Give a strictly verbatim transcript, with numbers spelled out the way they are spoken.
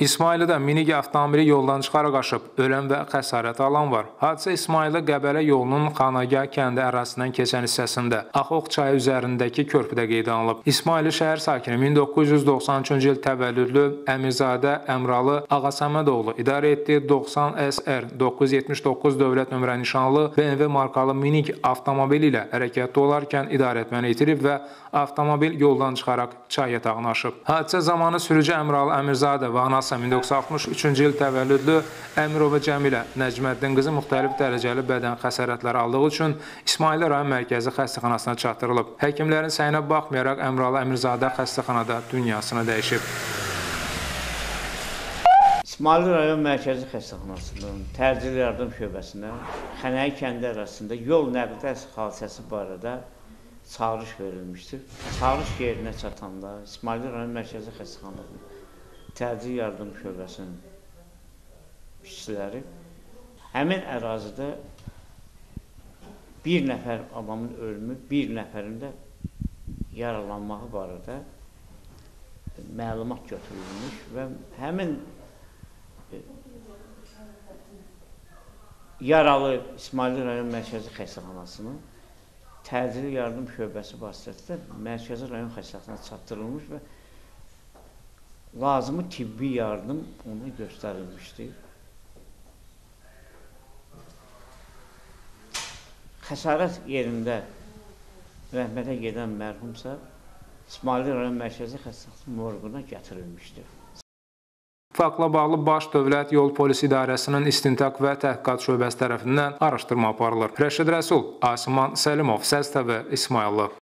İsmayıllıda minik avtomobili yoldan çıxaraq aşıb, ölən və xəsarət alan var. Hadisə İsmayıllı Qəbələ yolunun Xanagah kəndi ərazisindən keçən hissəsində Axoh çayı üzərindəki körpüdə qeydə alınıb. İsmayıllı şəhər sakini min doqquz yüz doxsan üçüncü il təvəllüdlü Əmirzadə Əmralı Ağasəmədoğlu idarə etdiyi doxsan S R doqquz yüz yetmiş doqquz dövlət nömrə nişanlı B M W markalı minik avtomobili ilə hərəkətdə olarkən idarəetməni itirib və avtomobil yoldan çıxaraq çay yatağına aşıb. Hadisə zamanı sürücü Əmralı Əmirzadə və anası min doqquz yüz altmış üçüncü il təvəllüdlü Əmirova Cəmilə Nəcməddin kızı müxtəlif dərəcəli bədən xəsarətləri aldığı üçün İsmayıllı rayon mərkəzi xəstəxanasına çatdırılıb. Həkimlərin səyinə baxmayaraq Əmralı Əmirzadə xəstəxanada dünyasını dəyişib. İsmayıllı rayon mərkəzi xəstəxanasının təcili yardım şöbəsinə Xənəy kəndi ərazisində yol nəqliyyat hadisəsi barədə çağırış verilmişdir. Çağırış yerinə çatanda İsmayıllı rayon mərkəzi xəstəxanasının Təcili yardım şöbəsinin işçiləri həmin ərazidə bir nəfər adamın ölümü, bir nəfərin də yaralanmağı barədə məlumat götürülmüş və həmin yaralı İsmayıllı rayon mərkəzi xəstəxanasının təcili yardım şöbəsi vasitəsilə mərkəzi rayon xəstəxanasına çatdırılmış və lazımı tibbi yardım ona göstərilmişdir. Xəsarət yerində rəhmətə gedən mərhumsa İsmayıllı rayon mərkəzi xəstəxana morquna gətirilmişdir. Faktla bağlı Baş Dövlət Yol Polisi İdarəsinin İstintaq və Təhqiqat Şöbəsi tərəfindən araşdırma aparılır. Rəşid Rəsul, Asiman Səlimov, Səz T V, İsmayıllı.